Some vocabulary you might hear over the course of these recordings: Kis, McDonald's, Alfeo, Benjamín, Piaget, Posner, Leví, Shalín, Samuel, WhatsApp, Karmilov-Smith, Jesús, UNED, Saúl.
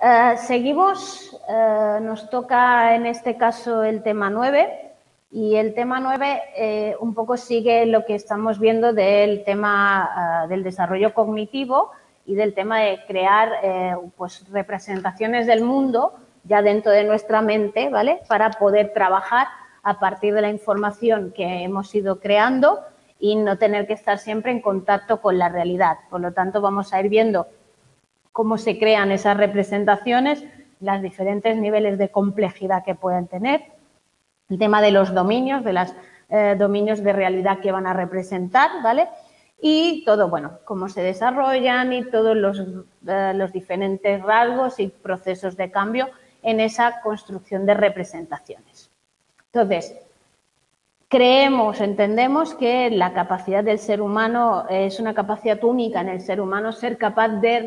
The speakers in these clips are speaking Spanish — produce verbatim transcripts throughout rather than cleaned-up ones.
Eh, seguimos, eh, nos toca en este caso el tema nueve y el tema nueve eh, un poco sigue lo que estamos viendo del tema eh, del desarrollo cognitivo y del tema de crear eh, pues, representaciones del mundo ya dentro de nuestra mente, ¿vale? Para poder trabajar a partir de la información que hemos ido creando y no tener que estar siempre en contacto con la realidad. Por lo tanto, vamos a ir viendo cómo se crean esas representaciones, los diferentes niveles de complejidad que pueden tener, el tema de los dominios, de los eh, dominios de realidad que van a representar, ¿vale? Y todo, bueno, cómo se desarrollan y todos los, eh, los diferentes rasgos y procesos de cambio en esa construcción de representaciones. Entonces, creemos, entendemos que la capacidad del ser humano es una capacidad única en el ser humano, ser capaz de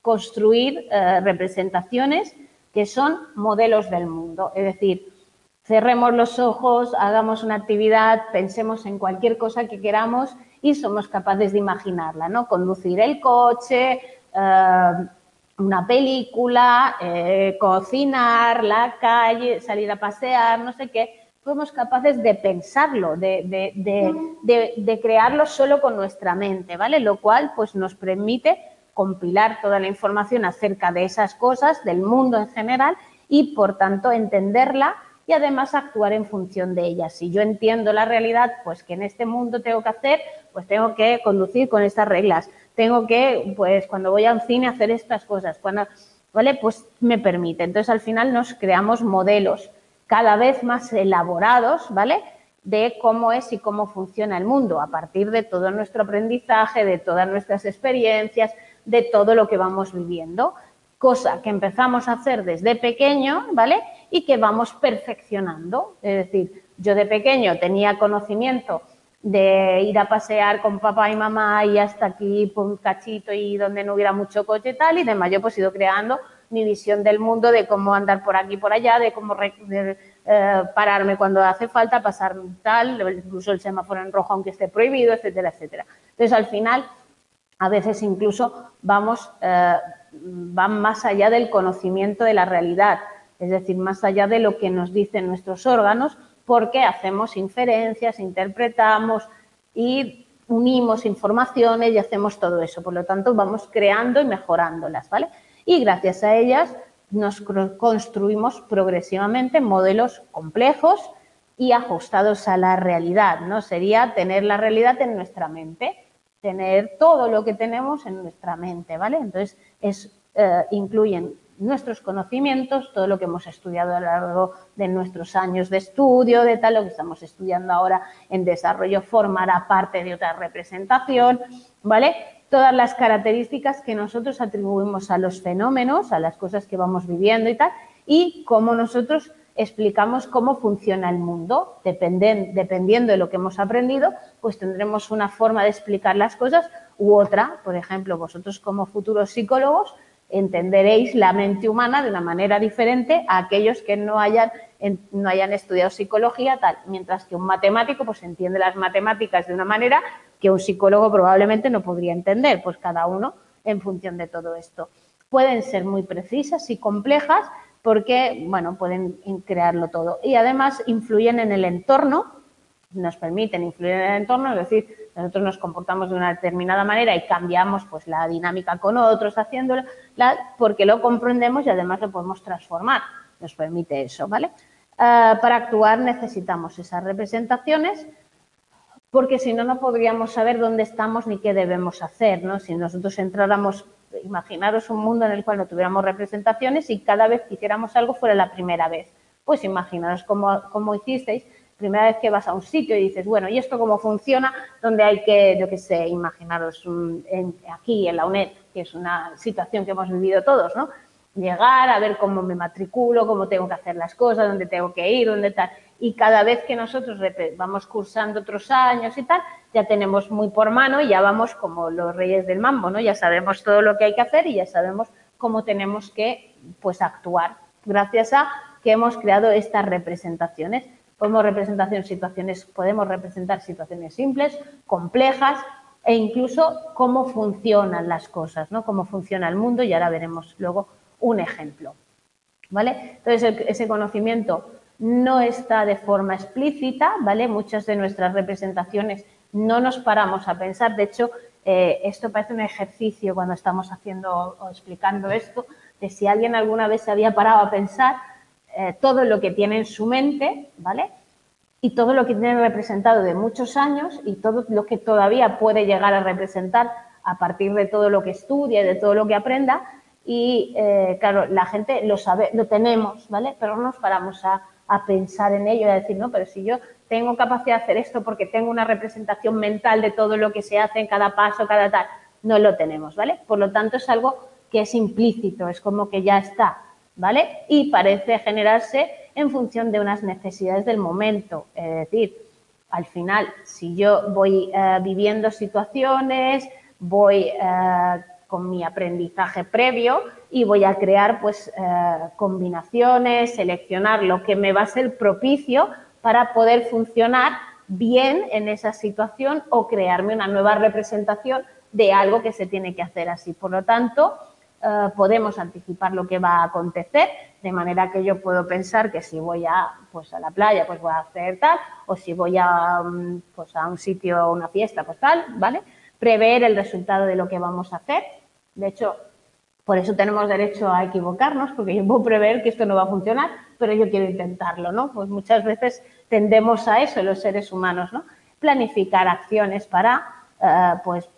reconstruir eh, representaciones que son modelos del mundo. Es decir, cerremos los ojos, hagamos una actividad, pensemos en cualquier cosa que queramos y somos capaces de imaginarla, ¿no? Conducir el coche, eh, una película, eh, cocinar, la calle, salir a pasear, no sé qué. Somos capaces de pensarlo, de, de, de, de, de crearlo solo con nuestra mente, ¿vale? Lo cual pues, nos permite compilar toda la información acerca de esas cosas, del mundo en general y, por tanto, entenderla y, además, actuar en función de ellas. Si yo entiendo la realidad, pues que en este mundo tengo que hacer, pues tengo que conducir con estas reglas, tengo que, pues cuando voy a un cine, hacer estas cosas, cuando, ¿vale? Pues me permite. Entonces, al final nos creamos modelos cada vez más elaborados, ¿vale? De cómo es y cómo funciona el mundo a partir de todo nuestro aprendizaje, de todas nuestras experiencias, de todo lo que vamos viviendo, cosa que empezamos a hacer desde pequeño, ¿vale? Y que vamos perfeccionando. Es decir, yo de pequeño tenía conocimiento de ir a pasear con papá y mamá y hasta aquí por un cachito y donde no hubiera mucho coche y tal, y de mayo pues he ido creando mi visión del mundo, de cómo andar por aquí y por allá, de cómo re, de, eh, pararme cuando hace falta, pasar tal, incluso el semáforo en rojo aunque esté prohibido, etcétera, etcétera. Entonces, al final, a veces incluso vamos, eh, van más allá del conocimiento de la realidad, es decir, más allá de lo que nos dicen nuestros órganos, porque hacemos inferencias, interpretamos y unimos informaciones y hacemos todo eso. Por lo tanto, vamos creando y mejorándolas, ¿vale? Y gracias a ellas nos construimos progresivamente modelos complejos y ajustados a la realidad, ¿no? Sería tener la realidad en nuestra mente, tener todo lo que tenemos en nuestra mente, ¿vale? Entonces, es, eh, incluyen nuestros conocimientos, todo lo que hemos estudiado a lo largo de nuestros años de estudio, de tal, lo que estamos estudiando ahora en desarrollo formará parte de otra representación, ¿vale? Todas las características que nosotros atribuimos a los fenómenos, a las cosas que vamos viviendo y tal, y cómo nosotros explicamos cómo funciona el mundo. Dependen, dependiendo de lo que hemos aprendido, pues tendremos una forma de explicar las cosas u otra. Por ejemplo, vosotros como futuros psicólogos entenderéis la mente humana de una manera diferente a aquellos que no hayan, no hayan estudiado psicología, tal, mientras que un matemático pues entiende las matemáticas de una manera que un psicólogo probablemente no podría entender, pues cada uno en función de todo esto. Pueden ser muy precisas y complejas porque, bueno, pueden crearlo todo y además influyen en el entorno, nos permiten influir en el entorno, es decir, nosotros nos comportamos de una determinada manera y cambiamos pues la dinámica con otros haciéndolo porque lo comprendemos y además lo podemos transformar, nos permite eso, ¿vale? Eh, para actuar necesitamos esas representaciones, porque si no, no podríamos saber dónde estamos ni qué debemos hacer, ¿no? Si nosotros entráramos, imaginaros un mundo en el cual no tuviéramos representaciones y cada vez que hiciéramos algo fuera la primera vez. Pues imaginaros cómo, cómo hicisteis, primera vez que vas a un sitio y dices, bueno, ¿y esto cómo funciona? Donde hay que, yo qué sé, imaginaros un, en, aquí en la UNED, que es una situación que hemos vivido todos, ¿no? Llegar a ver cómo me matriculo, cómo tengo que hacer las cosas, dónde tengo que ir, dónde tal. Y cada vez que nosotros vamos cursando otros años y tal, ya tenemos muy por mano y ya vamos como los reyes del mambo, ¿no? Ya sabemos todo lo que hay que hacer y ya sabemos cómo tenemos que, pues, actuar. Gracias a que hemos creado estas representaciones. Podemos representar situaciones, podemos representar situaciones simples, complejas e incluso cómo funcionan las cosas, ¿no? Cómo funciona el mundo y ahora veremos luego un ejemplo, ¿vale? Entonces, ese conocimiento no está de forma explícita, ¿vale? Muchas de nuestras representaciones no nos paramos a pensar. De hecho, eh, esto parece un ejercicio cuando estamos haciendo o explicando esto, de si alguien alguna vez se había parado a pensar eh, todo lo que tiene en su mente, ¿vale? Y todo lo que tiene representado de muchos años y todo lo que todavía puede llegar a representar a partir de todo lo que estudia y de todo lo que aprenda. Y, eh, claro, la gente lo sabe, lo tenemos, ¿vale? Pero no nos paramos a, a pensar en ello y a decir, no, pero si yo tengo capacidad de hacer esto porque tengo una representación mental de todo lo que se hace en cada paso, cada tal, no lo tenemos, ¿vale? Por lo tanto, es algo que es implícito, es como que ya está, ¿vale? Y parece generarse en función de unas necesidades del momento. Es decir, al final, si yo voy eh, viviendo situaciones, voy eh, con mi aprendizaje previo y voy a crear pues eh, combinaciones, seleccionar lo que me va a ser propicio para poder funcionar bien en esa situación o crearme una nueva representación de algo que se tiene que hacer así. Por lo tanto, eh, podemos anticipar lo que va a acontecer, de manera que yo puedo pensar que si voy a, pues, a la playa, pues voy a hacer tal, o si voy a, pues, a un sitio o una fiesta, pues tal, ¿vale? Prever el resultado de lo que vamos a hacer. De hecho, por eso tenemos derecho a equivocarnos, porque yo puedo prever que esto no va a funcionar, pero yo quiero intentarlo, ¿no? Pues muchas veces tendemos a eso los seres humanos, ¿no? Planificar acciones para, eh, pues,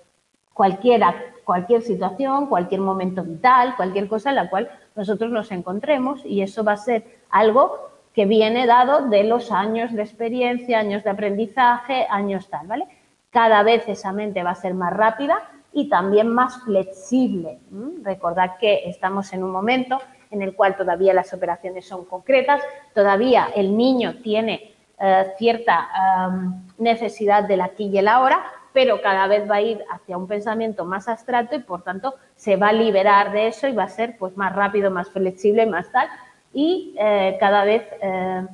cualquier, cualquier situación, cualquier momento vital, cualquier cosa en la cual nosotros nos encontremos, y eso va a ser algo que viene dado de los años de experiencia, años de aprendizaje, años tal, ¿vale? Cada vez esa mente va a ser más rápida y también más flexible. Recordad que estamos en un momento en el cual todavía las operaciones son concretas, todavía el niño tiene eh, cierta eh, necesidad del aquí y el ahora, pero cada vez va a ir hacia un pensamiento más abstracto y, por tanto, se va a liberar de eso y va a ser pues más rápido, más flexible, más tal, y eh, cada vez eh,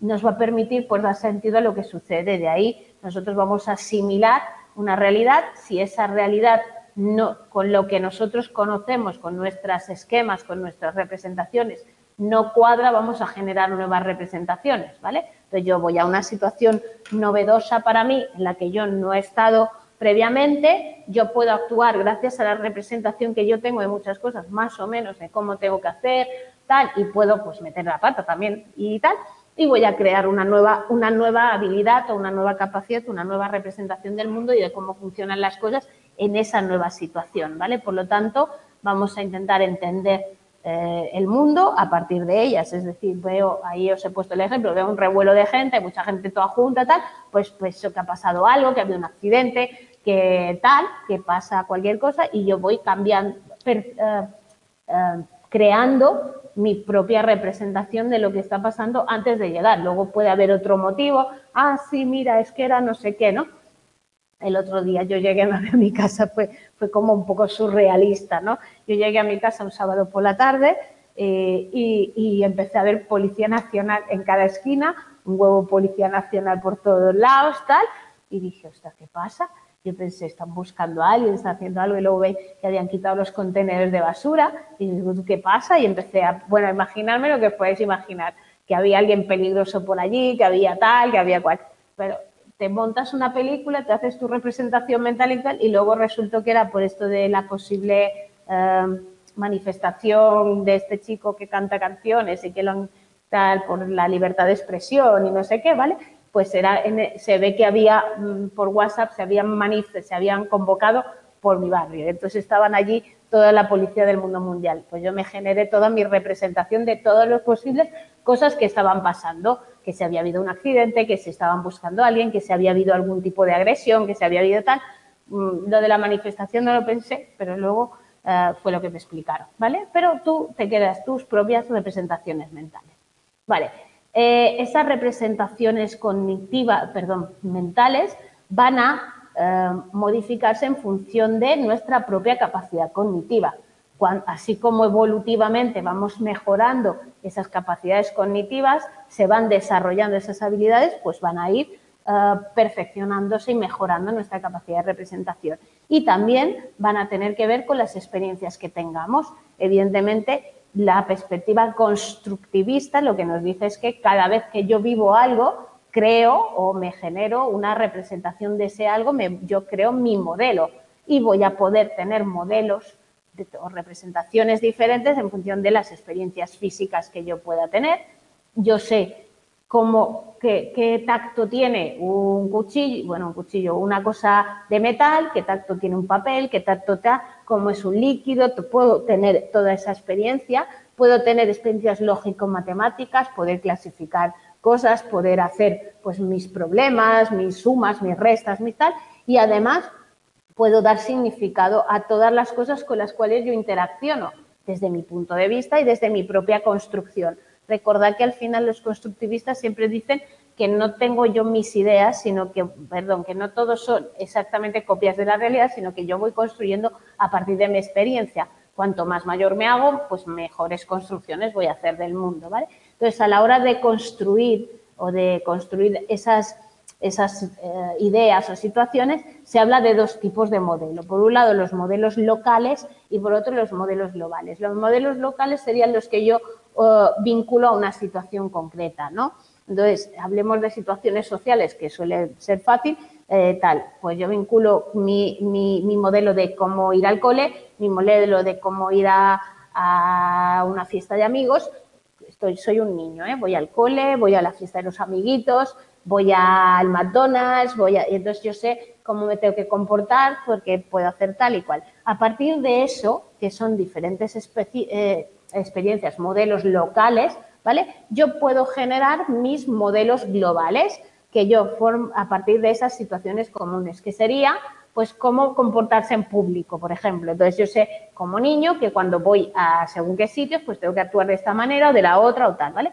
nos va a permitir pues dar sentido a lo que sucede. De ahí nosotros vamos a asimilar una realidad. Si esa realidad, no, con lo que nosotros conocemos, con nuestros esquemas, con nuestras representaciones, no cuadra, vamos a generar nuevas representaciones, ¿vale? Entonces, yo voy a una situación novedosa para mí, en la que yo no he estado previamente, yo puedo actuar gracias a la representación que yo tengo de muchas cosas, más o menos, de cómo tengo que hacer, tal, y puedo, pues, meter la pata también y tal, y voy a crear una nueva, una nueva habilidad o una nueva capacidad, una nueva representación del mundo y de cómo funcionan las cosas en esa nueva situación, ¿vale? Por lo tanto, vamos a intentar entender eh, el mundo a partir de ellas. Es decir, veo, ahí os he puesto el ejemplo, veo un revuelo de gente, mucha gente toda junta, tal, pues, pues que ha pasado algo, que ha habido un accidente, que tal, que pasa cualquier cosa, y yo voy cambiando, per, eh, eh, creando mi propia representación de lo que está pasando antes de llegar. Luego puede haber otro motivo. Ah, sí, mira, es que era no sé qué, ¿no? El otro día yo llegué a mi casa, fue, fue como un poco surrealista, ¿no? Yo llegué a mi casa un sábado por la tarde eh, y, y empecé a ver Policía Nacional en cada esquina, un huevo Policía Nacional por todos lados, tal, y dije, hostia, ¿qué pasa? Yo pensé, están buscando a alguien, están haciendo algo, y luego veis que habían quitado los contenedores de basura y digo, ¿qué pasa? Y empecé a, bueno, a imaginarme lo que os podéis imaginar, que había alguien peligroso por allí, que había tal, que había cual. Pero te montas una película, te haces tu representación mental y tal, y luego resultó que era por esto de la posible eh, manifestación de este chico que canta canciones y que lo tal por la libertad de expresión y no sé qué, ¿vale? Pues era, se ve que había, por WhatsApp, se habían manifestado, se habían convocado por mi barrio. Entonces, estaban allí toda la policía del mundo mundial. Pues yo me generé toda mi representación de todas las posibles cosas que estaban pasando, que se había habido un accidente, que se estaban buscando a alguien, que se había habido algún tipo de agresión, que se había habido tal. Lo de la manifestación no lo pensé, pero luego eh, fue lo que me explicaron, ¿vale? Pero tú te quedas tus propias representaciones mentales, ¿vale? Eh, esas representaciones cognitivas, perdón, mentales, van a eh, modificarse en función de nuestra propia capacidad cognitiva. Cuando, así como evolutivamente vamos mejorando esas capacidades cognitivas, se van desarrollando esas habilidades, pues van a ir eh, perfeccionándose y mejorando nuestra capacidad de representación. Y también van a tener que ver con las experiencias que tengamos. Evidentemente, La perspectiva constructivista lo que nos dice es que cada vez que yo vivo algo, creo o me genero una representación de ese algo, me, yo creo mi modelo y voy a poder tener modelos de, o representaciones diferentes en función de las experiencias físicas que yo pueda tener. Yo sé cómo, qué, qué tacto tiene un cuchillo, bueno, un cuchillo, una cosa de metal, qué tacto tiene un papel, qué tacto está, cómo es un líquido, puedo tener toda esa experiencia, puedo tener experiencias lógico-matemáticas, poder clasificar cosas, poder hacer pues mis problemas, mis sumas, mis restas, mis tal, y además puedo dar significado a todas las cosas con las cuales yo interacciono desde mi punto de vista y desde mi propia construcción. Recordad que al final los constructivistas siempre dicen que no tengo yo mis ideas, sino que, perdón, que no todos son exactamente copias de la realidad, sino que yo voy construyendo a partir de mi experiencia. Cuanto más mayor me hago, pues mejores construcciones voy a hacer del mundo, ¿vale? Entonces, a la hora de construir o de construir esas, esas eh, ideas o situaciones, se habla de dos tipos de modelo. Por un lado, los modelos locales y, por otro, los modelos globales. Los modelos locales serían los que yo eh, vinculo a una situación concreta, ¿no? Entonces, hablemos de situaciones sociales, que suele ser fácil, eh, tal, pues yo vinculo mi, mi, mi modelo de cómo ir al cole, mi modelo de cómo ir a, a una fiesta de amigos. Estoy, soy un niño, ¿eh? Voy al cole, voy a la fiesta de los amiguitos, voy al McDonald's, voy a, y entonces yo sé cómo me tengo que comportar porque puedo hacer tal y cual. A partir de eso, que son diferentes eh, experiencias, modelos locales, ¿vale? Yo puedo generar mis modelos globales que yo formo a partir de esas situaciones comunes, que sería, pues, cómo comportarse en público, por ejemplo. Entonces, yo sé como niño que cuando voy a según qué sitios, pues, tengo que actuar de esta manera o de la otra o tal, ¿vale?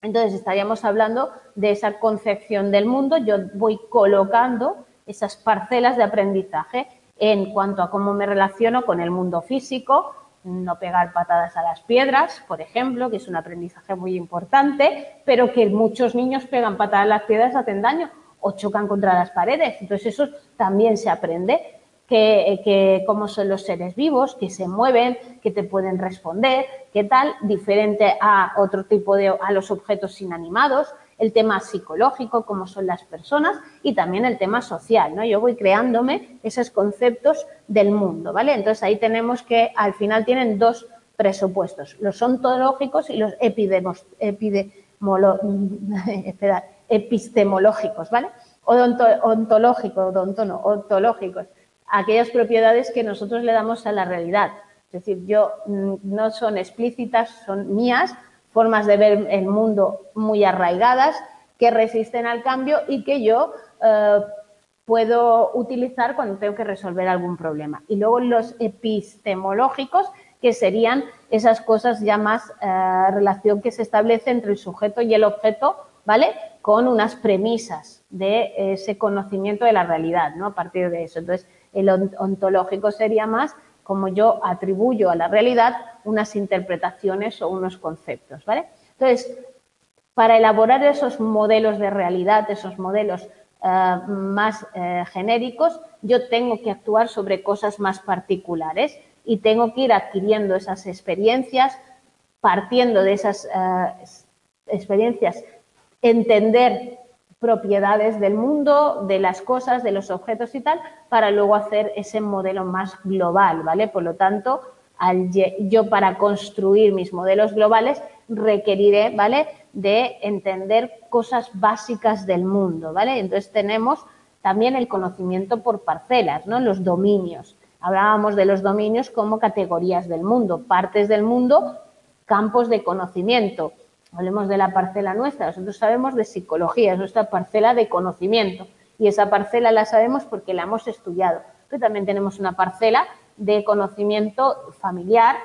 Entonces, estaríamos hablando de esa concepción del mundo. Yo voy colocando esas parcelas de aprendizaje en cuanto a cómo me relaciono con el mundo físico, no pegar patadas a las piedras, por ejemplo, que es un aprendizaje muy importante, pero que muchos niños pegan patadas a las piedras, hacen daño o chocan contra las paredes. Entonces, eso también se aprende, que, que cómo son los seres vivos, que se mueven, que te pueden responder, qué tal, diferente a otro tipo de, a los objetos inanimados, el tema psicológico, cómo son las personas y también el tema social, ¿no? Yo voy creándome esos conceptos del mundo, ¿vale? Entonces, ahí tenemos que, al final, tienen dos presupuestos, los ontológicos y los epidemos, epidemolo, espera, epistemológicos, ¿vale? Odonto, ontológico, odonto, no, ontológicos, aquellas propiedades que nosotros le damos a la realidad. Es decir, yo no son explícitas, son mías, formas de ver el mundo muy arraigadas, que resisten al cambio y que yo eh, puedo utilizar cuando tengo que resolver algún problema. Y luego los epistemológicos, que serían esas cosas ya más eh, relación que se establece entre el sujeto y el objeto, ¿vale? Con unas premisas de ese conocimiento de la realidad, ¿no? A partir de eso. Entonces, el ontológico sería más como yo atribuyo a la realidad unas interpretaciones o unos conceptos, ¿vale? Entonces, para elaborar esos modelos de realidad, esos modelos eh, más eh, genéricos, yo tengo que actuar sobre cosas más particulares y tengo que ir adquiriendo esas experiencias, partiendo de esas eh, experiencias, entender propiedades del mundo, de las cosas, de los objetos y tal, para luego hacer ese modelo más global, ¿vale? Por lo tanto, al, yo para construir mis modelos globales requeriré, ¿vale?, de entender cosas básicas del mundo, ¿vale? Entonces, tenemos también el conocimiento por parcelas, ¿no? Los dominios. Hablábamos de los dominios como categorías del mundo, partes del mundo, campos de conocimiento. Hablemos de la parcela nuestra, nosotros sabemos de psicología, es nuestra parcela de conocimiento y esa parcela la sabemos porque la hemos estudiado. Pero también tenemos una parcela de conocimiento familiar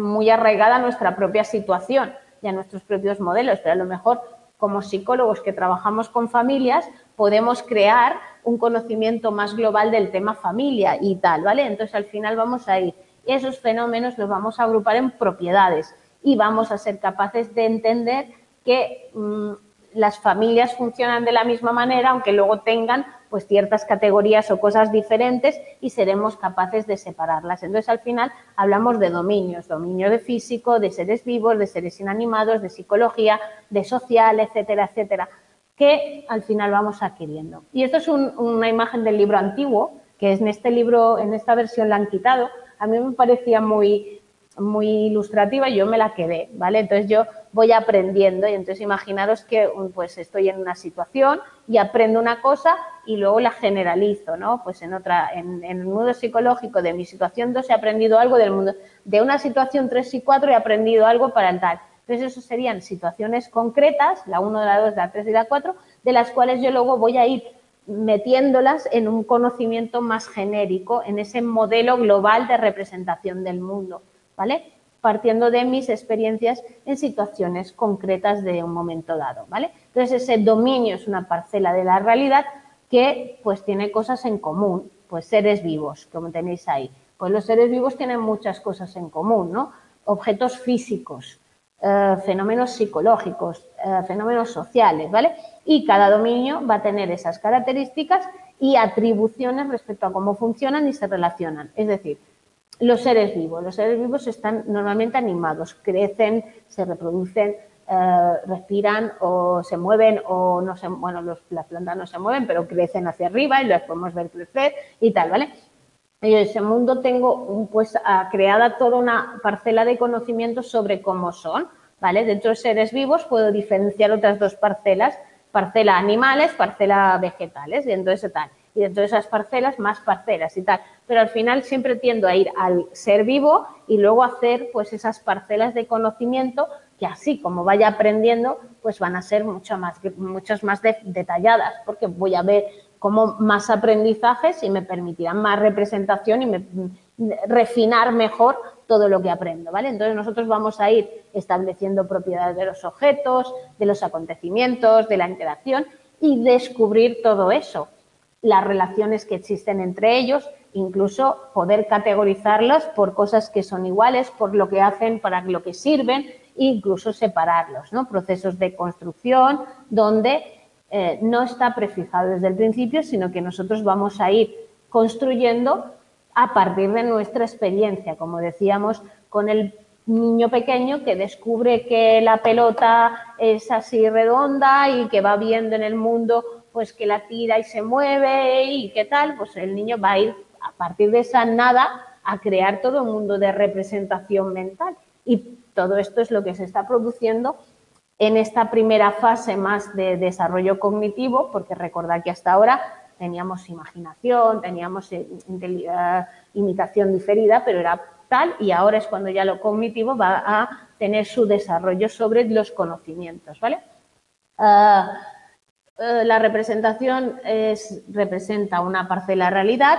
muy arraigada a nuestra propia situación y a nuestros propios modelos, pero a lo mejor como psicólogos que trabajamos con familias podemos crear un conocimiento más global del tema familia y tal, ¿vale? Entonces, al final vamos a ir, esos fenómenos los vamos a agrupar en propiedades. Y vamos a ser capaces de entender que mmm, las familias funcionan de la misma manera, aunque luego tengan pues ciertas categorías o cosas diferentes y seremos capaces de separarlas. Entonces, al final hablamos de dominios, dominio de físico, de seres vivos, de seres inanimados, de psicología, de social, etcétera, etcétera, que al final vamos adquiriendo. Y esto es un, una imagen del libro antiguo, que en este libro, en esta versión la han quitado. A mí me parecía muy, muy ilustrativa y yo me la quedé, ¿vale? Entonces, yo voy aprendiendo y entonces imaginaros que pues estoy en una situación y aprendo una cosa y luego la generalizo, ¿no? Pues en otra, en, en el mundo psicológico de mi situación dos he aprendido algo del mundo, de una situación tres y cuatro he aprendido algo para el tal. Entonces, eso serían situaciones concretas, la uno, la dos, la tres y la cuatro, de las cuales yo luego voy a ir metiéndolas en un conocimiento más genérico, en ese modelo global de representación del mundo, ¿vale? Partiendo de mis experiencias en situaciones concretas de un momento dado, ¿vale? Entonces, ese dominio es una parcela de la realidad que, pues, tiene cosas en común, pues, seres vivos, como tenéis ahí. Pues los seres vivos tienen muchas cosas en común, ¿no? Objetos físicos, eh, fenómenos psicológicos, eh, fenómenos sociales, ¿vale? Y cada dominio va a tener esas características y atribuciones respecto a cómo funcionan y se relacionan, es decir, los seres vivos. Los seres vivos están normalmente animados, crecen, se reproducen, eh, respiran o se mueven o no se, bueno, los, las plantas no se mueven, pero crecen hacia arriba y las podemos ver crecer y tal, ¿vale? Y en ese mundo tengo pues creada toda una parcela de conocimientos sobre cómo son, ¿vale? Dentro de seres vivos puedo diferenciar otras dos parcelas, parcela animales, parcela vegetales y entonces tal. Y dentro de esas parcelas, más parcelas y tal. Pero al final siempre tiendo a ir al ser vivo y luego hacer pues esas parcelas de conocimiento que así como vaya aprendiendo, pues van a ser mucho más, muchas más de, detalladas porque voy a ver cómo más aprendizajes y me permitirán más representación y me, refinar mejor todo lo que aprendo, ¿vale? Entonces, nosotros vamos a ir estableciendo propiedades de los objetos, de los acontecimientos, de la interacción y descubrir todo eso, las relaciones que existen entre ellos, incluso poder categorizarlos por cosas que son iguales, por lo que hacen, para lo que sirven, e incluso separarlos, ¿no? Procesos de construcción donde eh, no está prefijado desde el principio, sino que nosotros vamos a ir construyendo a partir de nuestra experiencia, como decíamos, con el niño pequeño que descubre que la pelota es así redonda y que va viendo en el mundo pues que la tira y se mueve y qué tal, pues el niño va a ir a partir de esa nada a crear todo un mundo de representación mental. Y todo esto es lo que se está produciendo en esta primera fase más de desarrollo cognitivo, porque recordad que hasta ahora teníamos imaginación, teníamos imitación diferida, pero era tal, y ahora es cuando ya lo cognitivo va a tener su desarrollo sobre los conocimientos, ¿vale? Uh, La representación es, representa una parcela de realidad,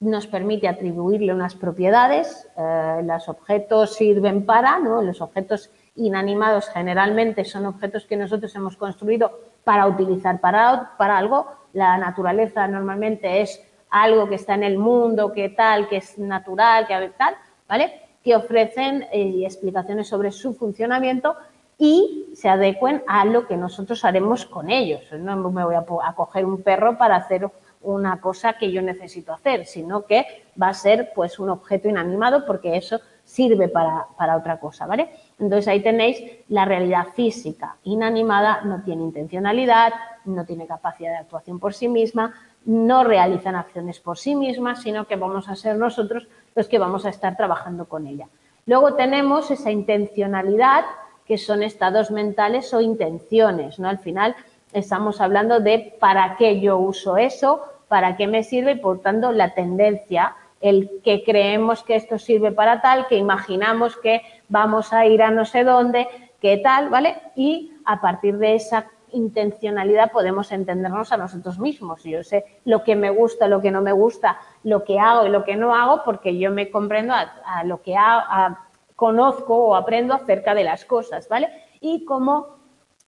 nos permite atribuirle unas propiedades, eh, los objetos sirven para, ¿no? Los objetos inanimados generalmente son objetos que nosotros hemos construido para utilizar para, para algo, la naturaleza normalmente es algo que está en el mundo, que tal, que es natural, que tal, ¿vale? Que ofrecen eh, explicaciones sobre su funcionamiento y se adecuen a lo que nosotros haremos con ellos. No me voy a coger un perro para hacer una cosa que yo necesito hacer, sino que va a ser pues un objeto inanimado porque eso sirve para, para otra cosa, ¿vale? Entonces, ahí tenéis la realidad física inanimada, no tiene intencionalidad, no tiene capacidad de actuación por sí misma, no realizan acciones por sí mismas, sino que vamos a ser nosotros los que vamos a estar trabajando con ella. Luego tenemos esa intencionalidad, que son estados mentales o intenciones, ¿no? Al final estamos hablando de para qué yo uso eso, para qué me sirve y, por tanto, la tendencia, el que creemos que esto sirve para tal, que imaginamos que vamos a ir a no sé dónde, qué tal, ¿vale? Y a partir de esa intencionalidad podemos entendernos a nosotros mismos. Yo sé lo que me gusta, lo que no me gusta, lo que hago y lo que no hago, porque yo me comprendo a, a lo que hago, a, conozco o aprendo acerca de las cosas, ¿vale? Y cómo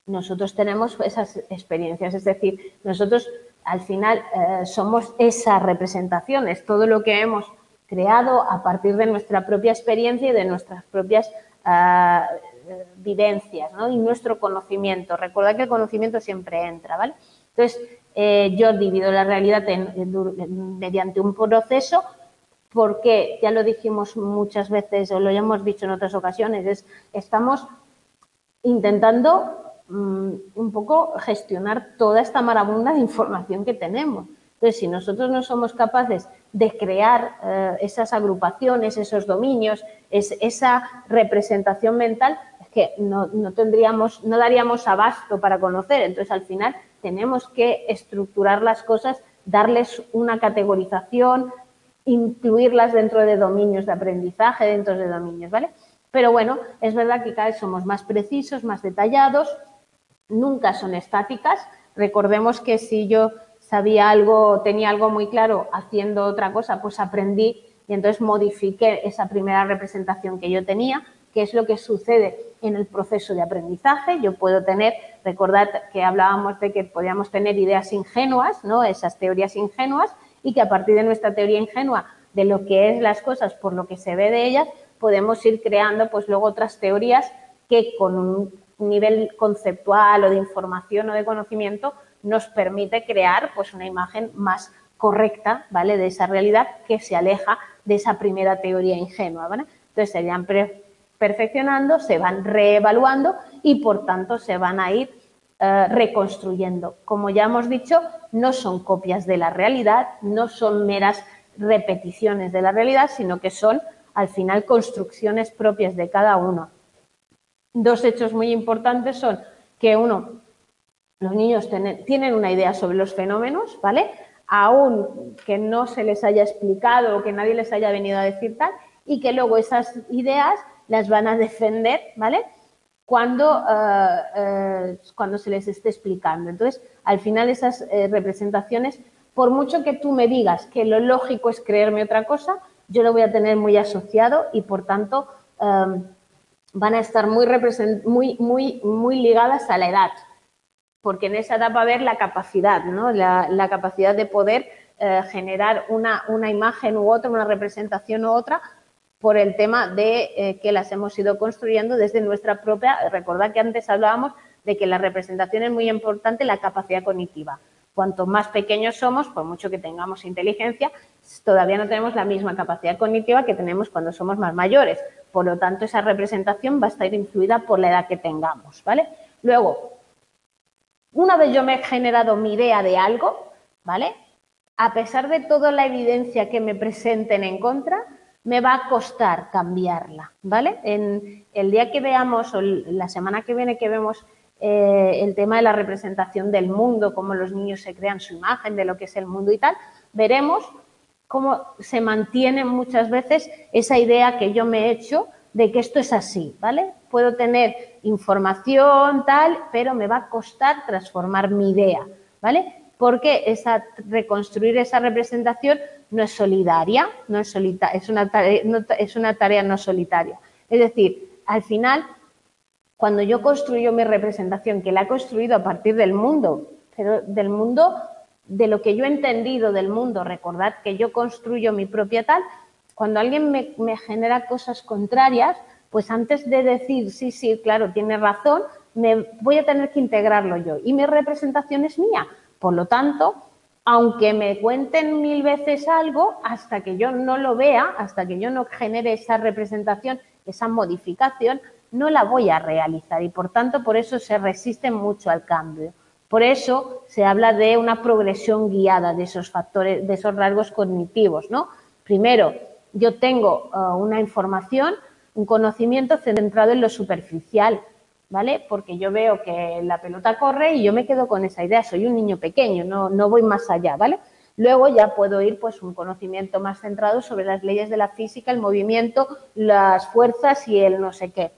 nosotros tenemos esas experiencias, es decir, nosotros al final eh, somos esas representaciones, todo lo que hemos creado a partir de nuestra propia experiencia y de nuestras propias eh, vivencias, ¿no? Y nuestro conocimiento, recordad que el conocimiento siempre entra, ¿vale? Entonces, eh, yo divido la realidad en, en, mediante un proceso, porque ya lo dijimos muchas veces o lo hemos dicho en otras ocasiones, es, estamos intentando mmm, un poco gestionar toda esta marabunda de información que tenemos. Entonces, si nosotros no somos capaces de crear eh, esas agrupaciones, esos dominios, es, esa representación mental, es que no, no tendríamos, no daríamos abasto para conocer. Entonces, al final, tenemos que estructurar las cosas, darles una categorización, incluirlas dentro de dominios de aprendizaje, dentro de dominios, ¿vale? Pero bueno, es verdad que cada vez somos más precisos, más detallados, nunca son estáticas. Recordemos que si yo sabía algo, tenía algo muy claro haciendo otra cosa, pues aprendí y entonces modifiqué esa primera representación que yo tenía, que es lo que sucede en el proceso de aprendizaje. Yo puedo tener, recordad que hablábamos de que podíamos tener ideas ingenuas, ¿no? Esas teorías ingenuas, y que a partir de nuestra teoría ingenua de lo que es las cosas por lo que se ve de ellas, podemos ir creando pues luego otras teorías que con un nivel conceptual o de información o de conocimiento nos permite crear pues una imagen más correcta, ¿vale? De esa realidad que se aleja de esa primera teoría ingenua, ¿vale? Entonces se van perfeccionando, se van reevaluando y por tanto se van a ir eh, reconstruyendo. Como ya hemos dicho, no son copias de la realidad, no son meras repeticiones de la realidad, sino que son al final construcciones propias de cada uno. Dos hechos muy importantes son que uno, los niños tienen, tienen una idea sobre los fenómenos, ¿vale? Aún que no se les haya explicado o que nadie les haya venido a decir tal, y que luego esas ideas las van a defender, ¿vale? Cuando, eh, eh, cuando se les esté explicando. Entonces, al final esas eh, representaciones, por mucho que tú me digas que lo lógico es creerme otra cosa, yo lo voy a tener muy asociado y, por tanto, eh, van a estar muy, muy, muy, muy ligadas a la edad, porque en esa edad va a haber la capacidad, ¿no? la, la capacidad de poder eh, generar una, una imagen u otra, una representación u otra, por el tema de eh, que las hemos ido construyendo desde nuestra propia. Recordad que antes hablábamos de que la representación es muy importante, la capacidad cognitiva. Cuanto más pequeños somos, por mucho que tengamos inteligencia, todavía no tenemos la misma capacidad cognitiva que tenemos cuando somos más mayores. Por lo tanto, esa representación va a estar influida por la edad que tengamos, ¿vale? Luego, una vez yo me he generado mi idea de algo, ¿vale? A pesar de toda la evidencia que me presenten en contra, me va a costar cambiarla, ¿vale? En el día que veamos, o la semana que viene que vemos eh, el tema de la representación del mundo, cómo los niños se crean su imagen de lo que es el mundo y tal, veremos cómo se mantiene muchas veces esa idea que yo me he hecho de que esto es así, ¿vale? Puedo tener información, tal, pero me va a costar transformar mi idea, ¿vale? Porque esa, reconstruir esa representación no es solidaria, no es, solita, es, una tarea, no, es una tarea no solitaria. Es decir, al final, cuando yo construyo mi representación, que la he construido a partir del mundo, pero del mundo, de lo que yo he entendido del mundo, recordad que yo construyo mi propia tal, cuando alguien me, me genera cosas contrarias, pues antes de decir, sí, sí, claro, tiene razón, me voy a tener que integrarlo yo. Y mi representación es mía. Por lo tanto, aunque me cuenten mil veces algo, hasta que yo no lo vea, hasta que yo no genere esa representación, esa modificación, no la voy a realizar. Y, por tanto, por eso se resisten mucho al cambio. Por eso se habla de una progresión guiada de esos factores, de esos rasgos cognitivos, ¿no? Primero, yo tengo uh, una información, un conocimiento centrado en lo superficial, ¿vale? Porque yo veo que la pelota corre y yo me quedo con esa idea, soy un niño pequeño, no, no voy más allá, ¿vale? Luego ya puedo ir pues un conocimiento más centrado sobre las leyes de la física, el movimiento, las fuerzas y el no sé qué,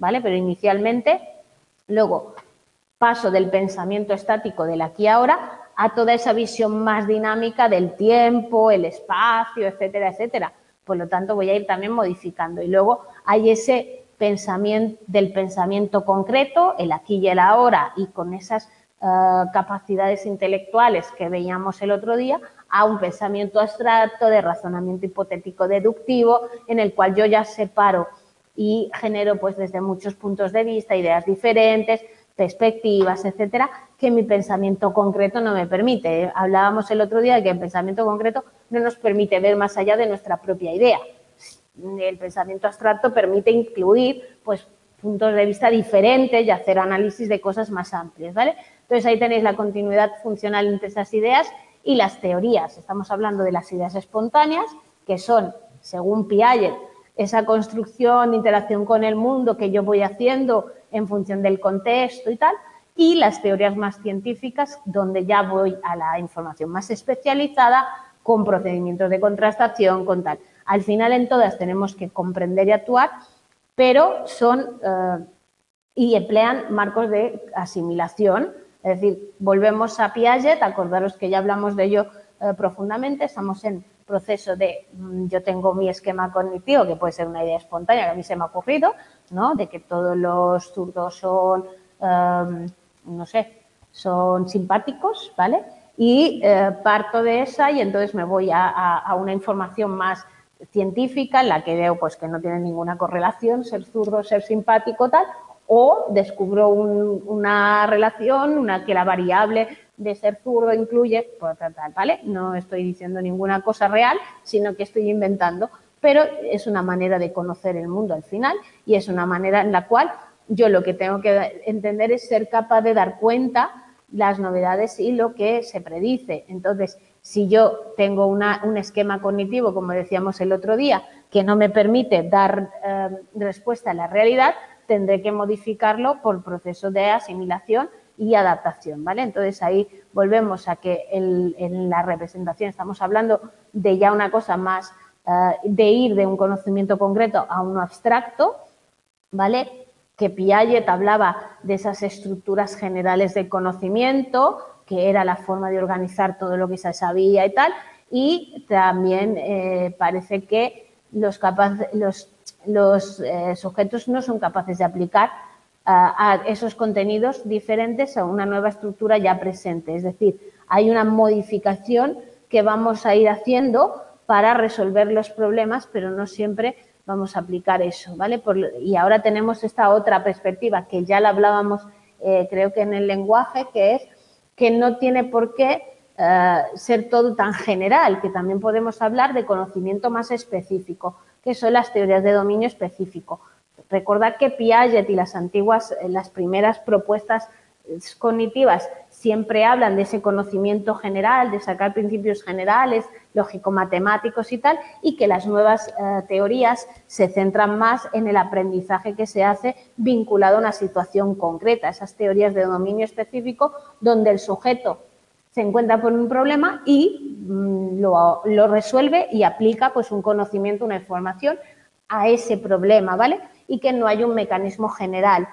¿vale? Pero inicialmente, luego paso del pensamiento estático del aquí y ahora a toda esa visión más dinámica del tiempo, el espacio, etcétera, etcétera. Por lo tanto, voy a ir también modificando. Y luego hay ese pensamiento del pensamiento concreto, el aquí y el ahora, y con esas uh, capacidades intelectuales que veíamos el otro día, a un pensamiento abstracto de razonamiento hipotético deductivo, en el cual yo ya separo y genero pues desde muchos puntos de vista, ideas diferentes, perspectivas, etcétera, que mi pensamiento concreto no me permite. Hablábamos el otro día de que el pensamiento concreto no nos permite ver más allá de nuestra propia idea. El pensamiento abstracto permite incluir, pues, puntos de vista diferentes y hacer análisis de cosas más amplias, ¿vale? Entonces, ahí tenéis la continuidad funcional entre esas ideas y las teorías. Estamos hablando de las ideas espontáneas, que son, según Piaget, esa construcción de interacción con el mundo que yo voy haciendo en función del contexto y tal, y las teorías más científicas, donde ya voy a la información más especializada con procedimientos de contrastación, con tal. Al final, en todas tenemos que comprender y actuar, pero son eh, y emplean marcos de asimilación. Es decir, volvemos a Piaget, acordaros que ya hablamos de ello eh, profundamente, estamos en proceso de yo tengo mi esquema cognitivo, que puede ser una idea espontánea que a mí se me ha ocurrido, ¿no? De que todos los zurdos son, eh, no sé, son simpáticos, ¿vale? Y eh, parto de esa y entonces me voy a, a, a una información más científica en la que veo pues que no tiene ninguna correlación ser zurdo, ser simpático, tal, o descubro un, una relación, una que la variable de ser zurdo incluye, pues, tal, tal, ¿vale? No estoy diciendo ninguna cosa real, sino que estoy inventando, pero es una manera de conocer el mundo al final y es una manera en la cual yo lo que tengo que entender es ser capaz de dar cuenta las novedades y lo que se predice. Entonces, si yo tengo una, un esquema cognitivo, como decíamos el otro día, que no me permite dar eh, respuesta a la realidad, tendré que modificarlo por proceso de asimilación y adaptación, ¿vale? Entonces, ahí volvemos a que el, en la representación estamos hablando de ya una cosa más, eh, de ir de un conocimiento concreto a uno abstracto, ¿vale? Que Piaget hablaba de esas estructuras generales del conocimiento, que era la forma de organizar todo lo que se sabía y tal, y también eh, parece que los, capaz, los, los eh, sujetos no son capaces de aplicar a, a esos contenidos diferentes a una nueva estructura ya presente. Es decir, hay una modificación que vamos a ir haciendo para resolver los problemas, pero no siempre vamos a aplicar eso, ¿vale? Por, y ahora tenemos esta otra perspectiva que ya la hablábamos, eh, creo que en el lenguaje, que es que no tiene por qué eh, ser todo tan general, que también podemos hablar de conocimiento más específico, que son las teorías de dominio específico. Recordad que Piaget y las antiguas, las primeras propuestas cognitivas siempre hablan de ese conocimiento general, de sacar principios generales, lógico-matemáticos y tal, y que las nuevas eh, teorías se centran más en el aprendizaje que se hace vinculado a una situación concreta, esas teorías de dominio específico donde el sujeto se encuentra con un problema y mmm, lo, lo resuelve y aplica pues un conocimiento, una información a ese problema, ¿vale? Y que no hay un mecanismo general,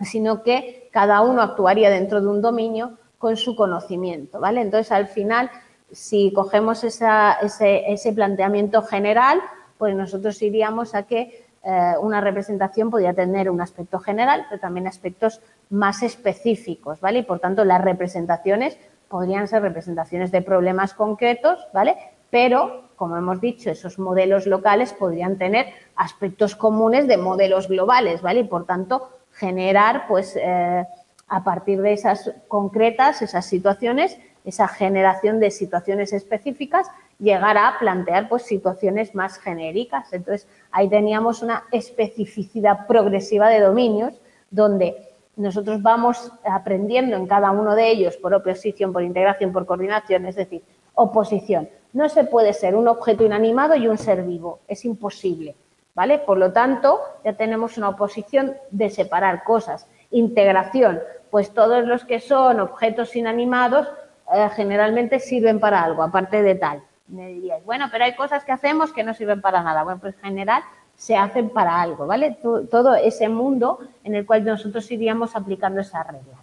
sino que cada uno actuaría dentro de un dominio con su conocimiento, ¿vale? Entonces, al final, si cogemos esa, ese, ese planteamiento general, pues nosotros iríamos a que eh, una representación podría tener un aspecto general, pero también aspectos más específicos, ¿vale? Y, por tanto, las representaciones podrían ser representaciones de problemas concretos, ¿vale? Pero, como hemos dicho, esos modelos locales podrían tener aspectos comunes de modelos globales, ¿vale? Y, por tanto, generar, pues, eh, a partir de esas concretas, esas situaciones, esa generación de situaciones específicas, llegar a plantear, pues, situaciones más genéricas. Entonces, ahí teníamos una especificidad progresiva de dominios, donde nosotros vamos aprendiendo en cada uno de ellos por oposición, por integración, por coordinación, es decir, oposición. No se puede ser un objeto inanimado y un ser vivo, es imposible, ¿vale? Por lo tanto, ya tenemos una oposición de separar cosas. Integración, pues todos los que son objetos inanimados eh, generalmente sirven para algo, aparte de tal. Me diríais, bueno, pero hay cosas que hacemos que no sirven para nada. Bueno, pues en general se hacen para algo, ¿vale? Todo ese mundo en el cual nosotros iríamos aplicando esas reglas.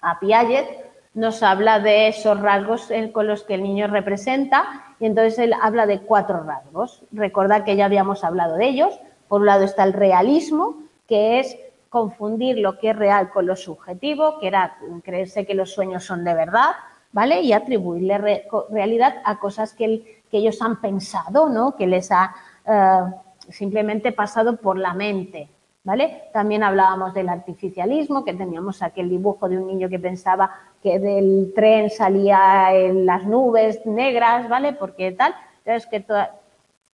A Piaget nos habla de esos rasgos con los que el niño representa y entonces él habla de cuatro rasgos. Recordad que ya habíamos hablado de ellos. Por un lado está el realismo, que es confundir lo que es real con lo subjetivo, que era creerse que los sueños son de verdad, ¿vale? Y atribuirle re realidad a cosas que, el, que ellos han pensado, ¿no? Que les ha eh, simplemente pasado por la mente, ¿Vale? También hablábamos del artificialismo, que teníamos aquel dibujo de un niño que pensaba que del tren salía en las nubes negras, ¿vale? Porque tal. Entonces, que toda,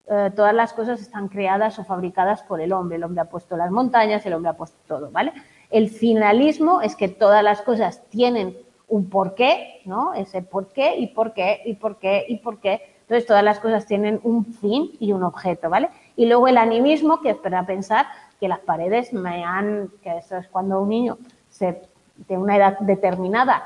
eh, todas las cosas están creadas o fabricadas por el hombre. El hombre ha puesto las montañas, el hombre ha puesto todo, ¿vale? El finalismo es que todas las cosas tienen un porqué, ¿no? Ese porqué y porqué y porqué y porqué. Entonces, todas las cosas tienen un fin y un objeto, ¿vale? Y luego el animismo, que es para pensar que las paredes me han... que eso es cuando un niño se, de una edad determinada